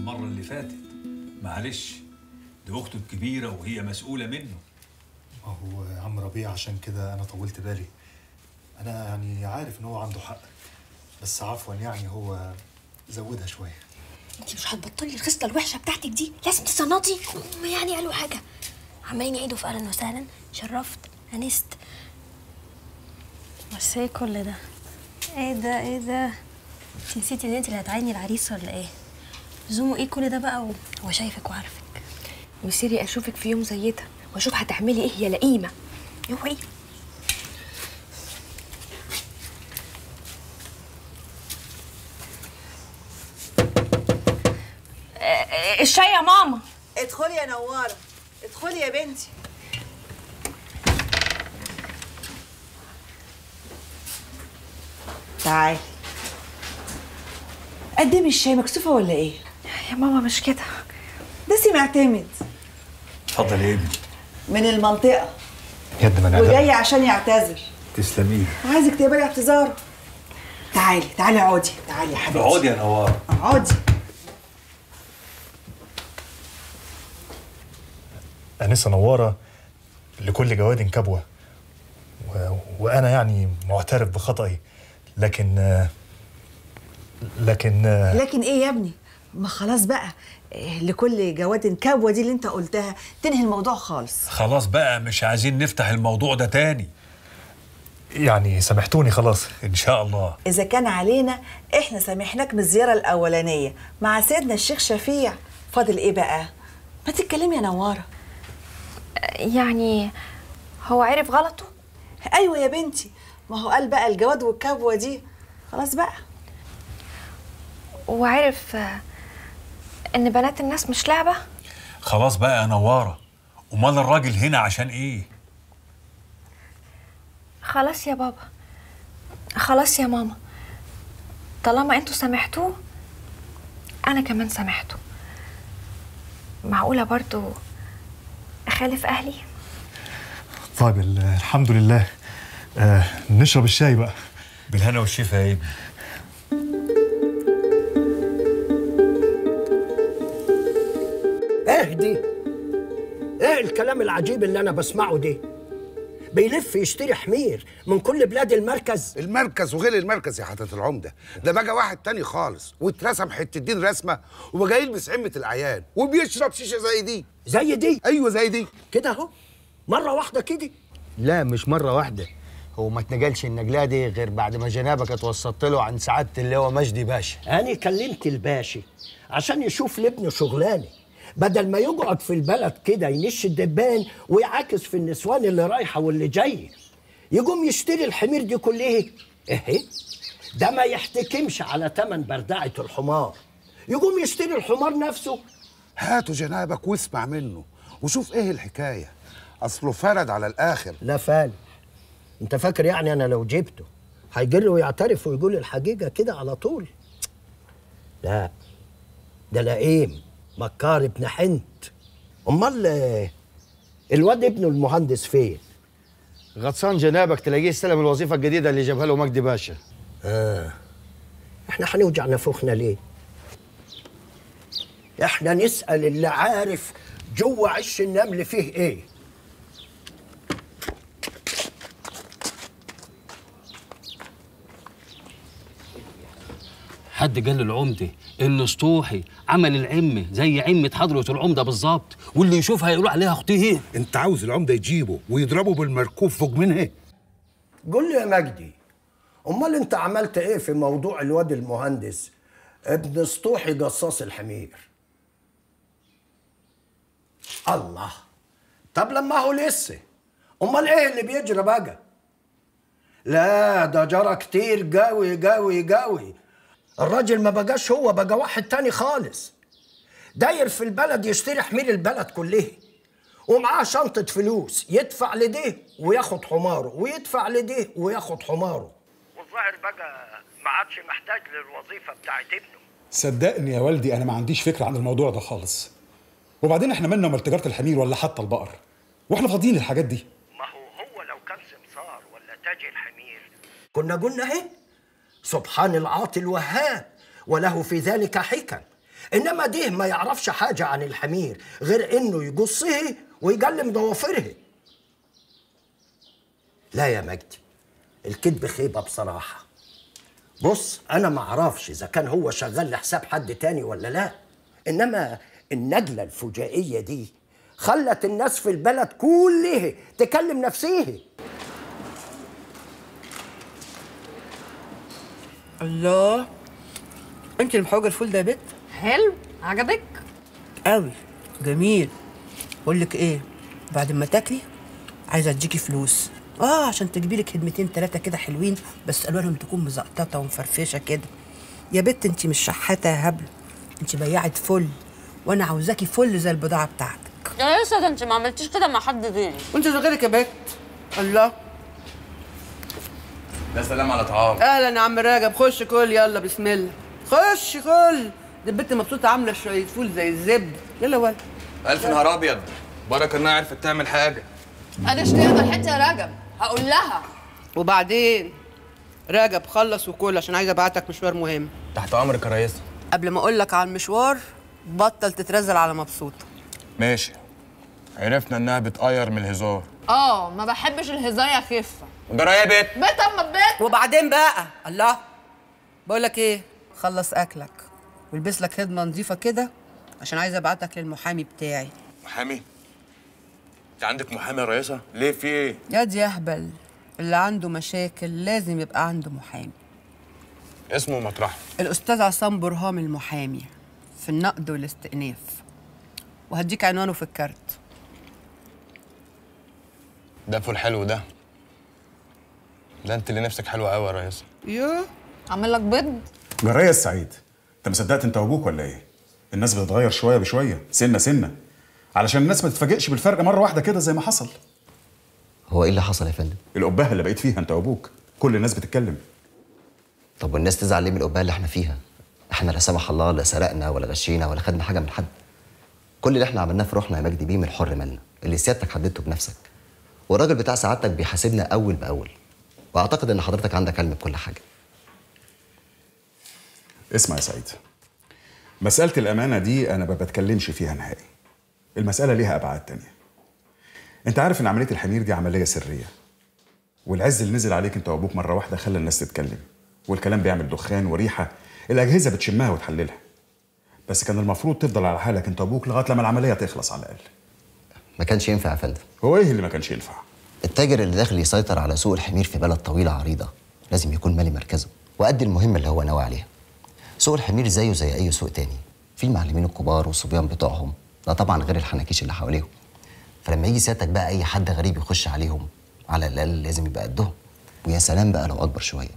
المرة اللي فاتت. معلش دي أخته الكبيرة وهي مسؤولة منه. ما هو يا عم ربيع عشان كده أنا طولت بالي. أنا يعني عارف إن هو عنده حق، بس عفواً يعني هو زودها شوية. أنتِ مش هتبطلي الخصلة الوحشة بتاعتك دي، لازم تصنطي. هم يعني قالوا حاجة، عمالين يعيدوا في أهلاً وسهلاً، شرفت، أنست. بس إيه كل ده؟ إيه ده إيه ده؟ أنتِ نسيتي إن أنتِ اللي هتعيني العريس ولا إيه؟ لزومه إيه كل ده بقى وهو شايفك وعارفك؟ وسيري أشوفك في يوم زي ده وأشوف هتعملي إيه يا لئيمة. أوعي. الشاي يا ماما. ادخلي يا نوارة، ادخلي يا بنتي. تعالي قدمي الشاي. مكسوفة ولا ايه؟ يا ماما مش كده، ده سي معتمد. اتفضل يا ابني. من المنطقة يد من عدم وجاي عشان يعتذر. تسلميلي. عايزك تقبلي اعتذاره. تعالي تعالي اقعدي، تعالي يا حبيبتي. اقعدي يا نوارة، اقعدي. أنسة نوارة لكل جواد كبوة، وأنا يعني معترف بخطئي، لكن إيه يا ابني؟ ما خلاص بقى، لكل جواد كبوة دي اللي أنت قلتها تنهي الموضوع خالص. خلاص بقى، مش عايزين نفتح الموضوع ده تاني. يعني سامحتوني خلاص إن شاء الله. إذا كان علينا إحنا سامحناك من الزيارة الأولانية مع سيدنا الشيخ شفيع، فاضل إيه بقى؟ ما تتكلمي يا نوارة. يعني هو عرف غلطه؟ ايوه يا بنتي، ما هو قال بقى الجواد والكبوه دي خلاص بقى، وعرف ان بنات الناس مش لعبه. خلاص بقى يا نواره، امال الراجل هنا عشان ايه؟ خلاص يا بابا، خلاص يا ماما، طالما انتوا سامحتوه انا كمان سامحته. معقوله برضو خالف أهلي؟ طيب الحمد لله. نشرب الشاي بقى. بالهنا والشفا يا ابني. إيه دي؟ إيه الكلام العجيب اللي أنا بسمعه ده؟ بيلف يشتري حمير من كل بلاد المركز؟ المركز وغير المركز يا حضرة العمدة، ده بقى واحد تاني خالص، واترسم حتة الدين رسمة، وبقى يلبس عمة الأعيان، وبيشرب شيشة زي دي. زي دي؟ أيوه زي دي كده أهو، مرة واحدة كده. لا مش مرة واحدة، هو ما اتنجلش النجلة دي غير بعد ما جنابك اتوسطت له عن سعادة اللي هو مجدي باشا. أنا كلمت الباشا عشان يشوف لابنه شغلانة، بدل ما يقعد في البلد كده ينش الدبان ويعاكس في النسوان اللي رايحه واللي جايه، يقوم يشتري الحمير دي كلها. اهي ده ما يحتكمش على ثمن بردعه الحمار، يقوم يشتري الحمار نفسه. هاتوا جنابك واسمع منه وشوف ايه الحكايه، اصله فرد على الاخر. لا فال، انت فاكر يعني انا لو جبته هيجري ويعترف ويقول الحقيقه كده على طول؟ لا ده لئيم مكار ابن حنت. امال الواد ابنه المهندس فين؟ غطسان جنابك، تلاقيه استلم الوظيفه الجديده اللي جابها له مجدي باشا. اه احنا هنوجع نافوخنا ليه؟ احنا نسال اللي عارف جوه عش النمل فيه ايه. حد قال للعمده ان سطوحي عمل العمه زي عمه حضره العمده بالظبط، واللي يشوفها يقول عليها اختيه. انت عاوز العمده يجيبه ويضربه بالمركوب فوق منها؟ قول لي يا مجدي، امال انت عملت ايه في موضوع الواد المهندس ابن سطوحي قصاص الحمير؟ الله، طب لما هو لسه، امال ايه اللي بيجرى بقى؟ لا ده جرى كتير قوي قوي قوي. الراجل ما بقاش هو، بقى واحد تاني خالص داير في البلد يشتري حمير البلد كلها، ومعاه شنطة فلوس، يدفع لده وياخد حماره، ويدفع لده وياخد حماره، والظاهر بقى ما عادش محتاج للوظيفة بتاعت ابنه. صدقني يا والدي أنا ما عنديش فكرة عن الموضوع ده خالص، وبعدين إحنا مالنا ومال تجارة الحمير ولا حتى البقر، وإحنا فاضيين للحاجات دي. ما هو لو كان سمسار ولا تاجر حمير كنا قلنا إيه؟ سبحان العاطي الوهاب وله في ذلك حكم، انما ده ما يعرفش حاجه عن الحمير غير انه يجصه ويجلم ضوافرها. لا يا مجدي، الكذب خيبه بصراحه. بص، انا ما اعرفش اذا كان هو شغال لحساب حد تاني ولا لا، انما النجله الفجائيه دي خلت الناس في البلد كلها تكلم نفسيها. الله، انت اللي محوجه الفول ده يا بت؟ حلو، عجبك؟ قوي، جميل. بقول لك ايه، بعد ما تاكلي عايزه اديكي فلوس، عشان تجيبي لك هدمتين ثلاثه كده حلوين، بس الوانهم تكون مزقططه ومفرفشه كده. يا بت انت مش شحاته يا هبل، انت بياعه فل، وانا عاوزاكي فل زي البضاعه بتاعتك. يا اسطى، انت ما عملتيش كده مع حد تاني، وانت زي غيرك يا بت. الله، يا سلام على طعام. اهلا يا عم راجب، خش كل، يلا بسم الله، خش كل. دي البت مبسوطه عامله شويه فول زي الزبد. يلا ولد، الف نهار ابيض، بركه انها عرفت تعمل حاجه. انا اشتريت الحته يا راجب، هقول لها. وبعدين راجب خلص وكل، عشان عايز ابعتك مشوار مهم. تحت امرك يا ريس. قبل ما اقول لك على المشوار، بطل تترزل على مبسوطه. ماشي، عرفنا انها بتقير من الهزار. ما بحبش الهزار يا خفه. جرى ايه يا بت؟ بت اما بت. وبعدين بقى، الله، بقول لك ايه، خلص اكلك والبس لك هدمه نظيفه كده، عشان عايز ابعتك للمحامي بتاعي. محامي؟ انت عندك محامي يا ريسه؟ ليه، في ايه؟ يا دي اهبل، اللي عنده مشاكل لازم يبقى عنده محامي. اسمه مطرحه؟ الاستاذ عصام برهام، المحامي في النقد والاستئناف، وهديك عنوانه في الكارت. ده فول حلو ده. ده انت اللي نفسك حلوه قوي يا ريسه. يوه، عامل لك بيض؟ جرايه السعيد، انت ما صدقت انت وابوك ولا ايه؟ الناس بتتغير شويه بشويه، سنه سنه، علشان الناس ما تتفاجئش بالفرق مره واحده كده زي ما حصل. هو ايه اللي حصل يا فندم؟ القبهه اللي بقيت فيها انت وابوك، كل الناس بتتكلم. طب والناس تزعل ليه من القبهه اللي احنا فيها؟ احنا لا سمح الله لا سرقنا ولا غشينا ولا خدنا حاجه من حد. كل اللي احنا عملناه في روحنا يا مجدي بيه من حر مالنا، اللي سيادتك حددته بنفسك. والراجل بتاع سعادتك بيحاسبنا اول باول. واعتقد ان حضرتك عندك علم بكل حاجه. اسمع يا سعيد، مسألة الأمانة دي أنا ما بتكلمش فيها نهائي. المسألة ليها أبعاد تانية. أنت عارف إن عملية الحمير دي عملية سرية، والعز اللي نزل عليك أنت وأبوك مرة واحدة خلى الناس تتكلم، والكلام بيعمل دخان وريحة الأجهزة بتشمها وتحللها. بس كان المفروض تفضل على حالك أنت وأبوك لغاية لما العملية تخلص على الأقل. ما كانش ينفع يا فندم. هو إيه اللي ما كانش ينفع؟ التاجر اللي داخل يسيطر على سوق الحمير في بلد طويلة عريضة لازم يكون مالي مركزه وأدي المهمة اللي هو ناوي عليها. سوق الحمير زيه زي اي سوق تاني، في المعلمين الكبار والصبيان بتوعهم، ده طبعا غير الحناكيش اللي حواليهم. فلما يجي سيادتك بقى اي حد غريب يخش عليهم، على الاقل لازم يبقى قدهم. ويا سلام بقى لو اكبر شويه،